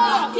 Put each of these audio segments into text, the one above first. I'm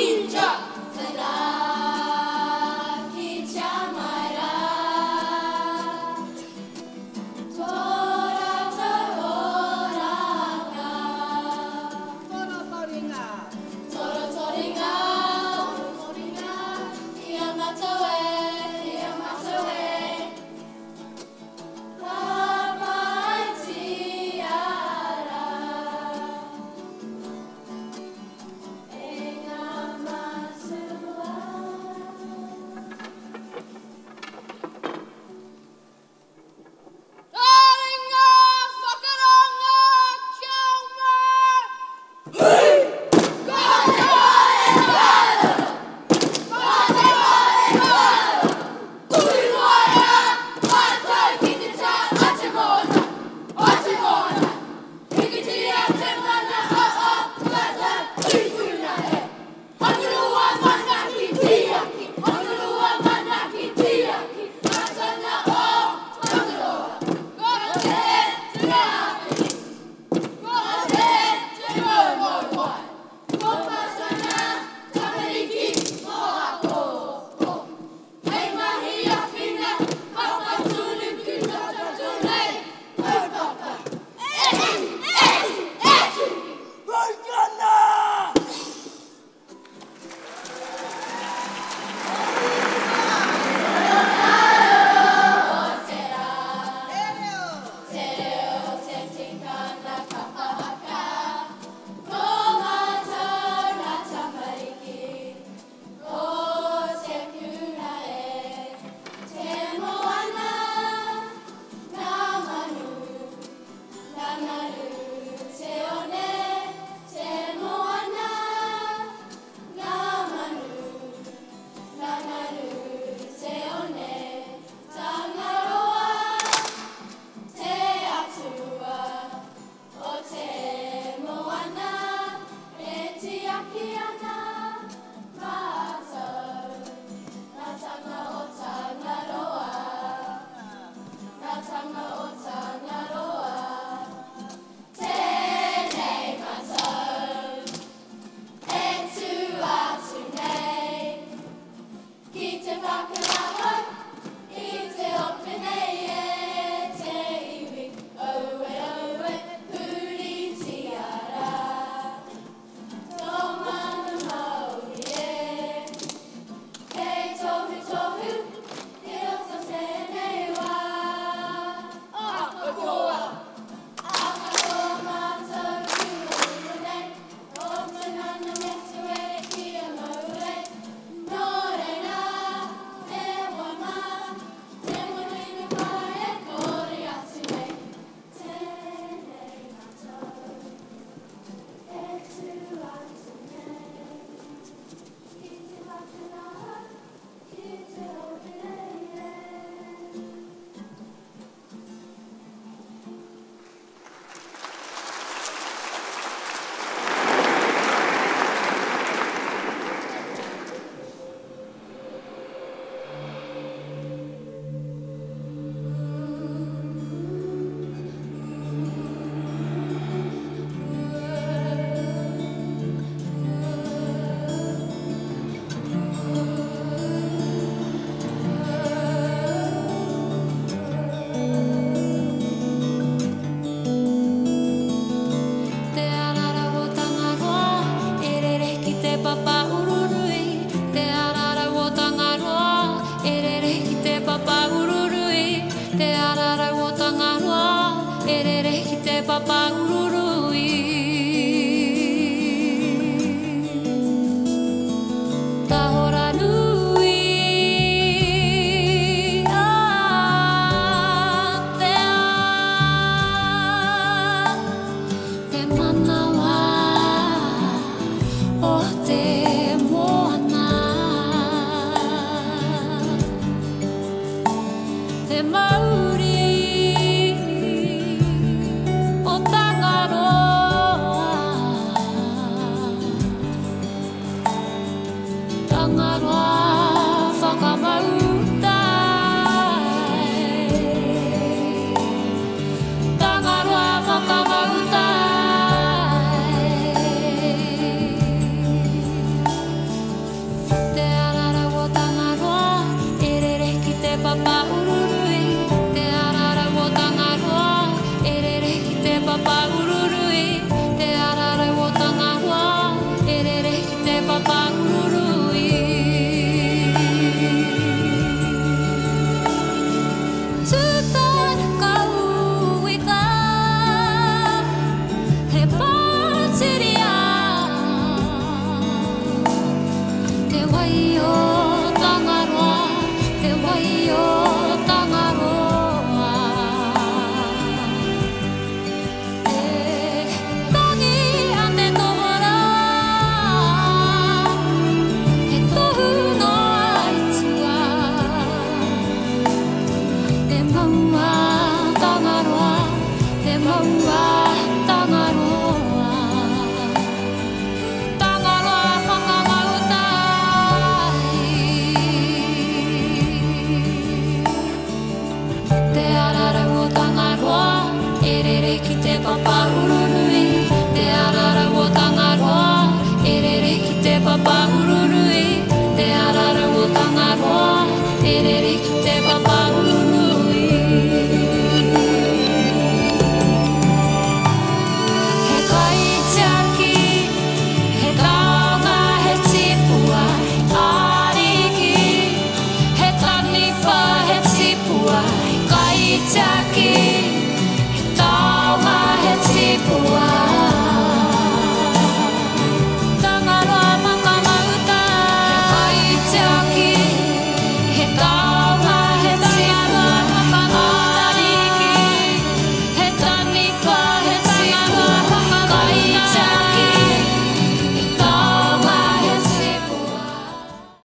not